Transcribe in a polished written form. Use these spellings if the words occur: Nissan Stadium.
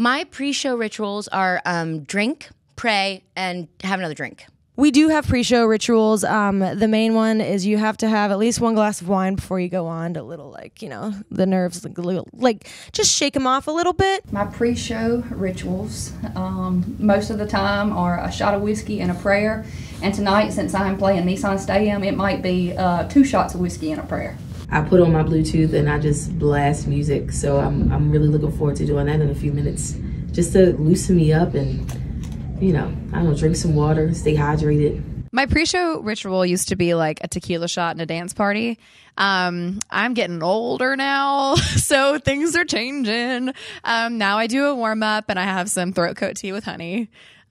My pre-show rituals are drink, pray, and have another drink. We do have pre-show rituals. The main one is you have to have at least one glass of wine before you go on to the nerves, just shake them off a little bit. My pre-show rituals, most of the time, are a shot of whiskey and a prayer. And tonight, since I'm playing Nissan Stadium, it might be 2 shots of whiskey and a prayer. I put on my Bluetooth and I just blast music. So I'm really looking forward to doing that in a few minutes, just to loosen me up and, I don't know, drink some water, stay hydrated. My pre-show ritual used to be like a tequila shot and a dance party. I'm getting older now, so things are changing. Now I do a warm-up and I have some throat coat tea with honey.